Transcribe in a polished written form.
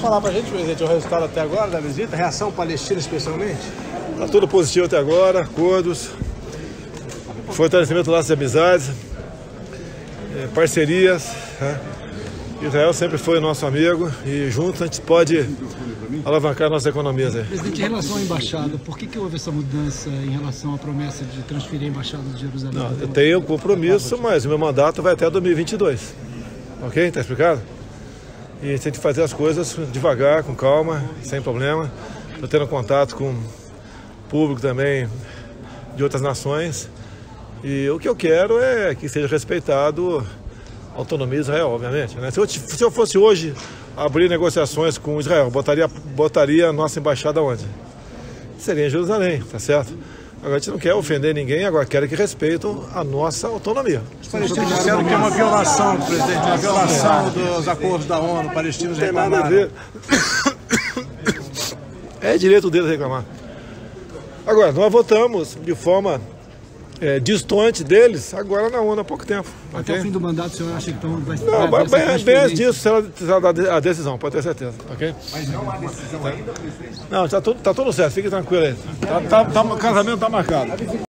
Falar pra gente, presidente, o resultado até agora da visita, reação palestina especialmente? Tá tudo positivo até agora, acordos, fortalecimento do laço de amizades, parcerias, né? Israel sempre foi nosso amigo e juntos a gente pode alavancar nossa economia. Zé. Presidente, em relação à embaixada, por que houve essa mudança em relação à promessa de transferir a embaixada de Jerusalém? Não, eu tenho um compromisso, mas o meu mandato vai até 2022, ok? Tá explicado? E a gente tem que fazer as coisas devagar, com calma, sem problema. Estou tendo contato com o público também de outras nações. E o que eu quero é que seja respeitado a autonomia de Israel, obviamente, né? Se eu fosse hoje abrir negociações com Israel, botaria a nossa embaixada onde? Seria em Jerusalém, tá certo? Agora a gente não quer ofender ninguém, agora quero que respeitem a nossa autonomia. Os palestinos disseram que é uma violação, presidente, uma violação dos acordos da ONU, palestinos reclamaram. Não tem nada a ver. É direito deles reclamar. Agora, nós votamos de forma distante deles, agora na ONU há pouco tempo. Até okay? O fim do mandato, o senhor acha que então vai... Não, mas bem disso será a decisão, pode ter certeza, ok? Mas não há decisão ainda, presidente? Não, está tudo certo, fique tranquilo aí. O casamento está marcado.